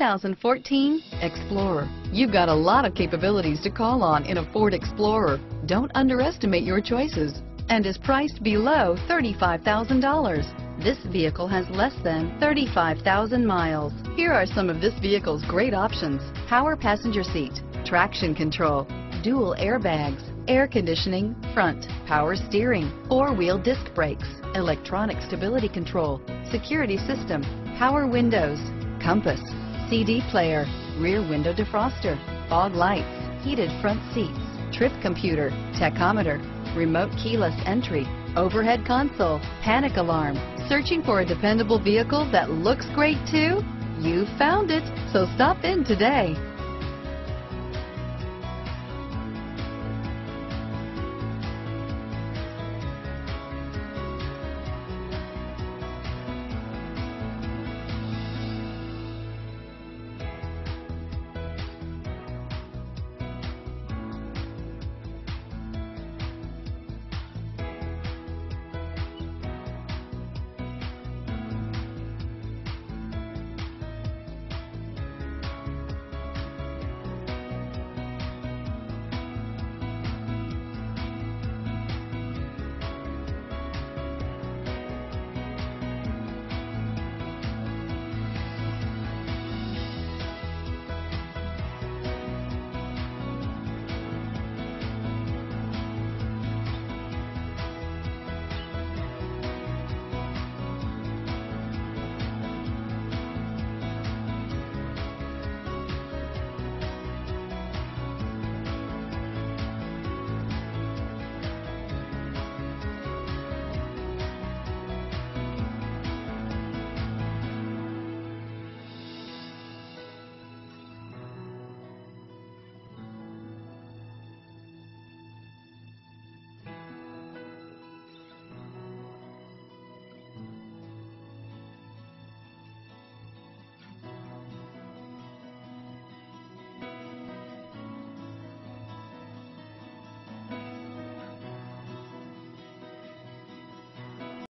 2014 Explorer. You've got a lot of capabilities to call on in a Ford Explorer. Don't underestimate your choices, and is priced below $35,000. This vehicle has less than 35,000 miles. Here are some of this vehicle's great options: power passenger seat, traction control, dual airbags, air conditioning, front, power steering, four-wheel disc brakes, electronic stability control, security system, power windows, compass, CD player, rear window defroster, fog lights, heated front seats, trip computer, tachometer, remote keyless entry, overhead console, panic alarm. Searching for a dependable vehicle that looks great too? You found it, so stop in today.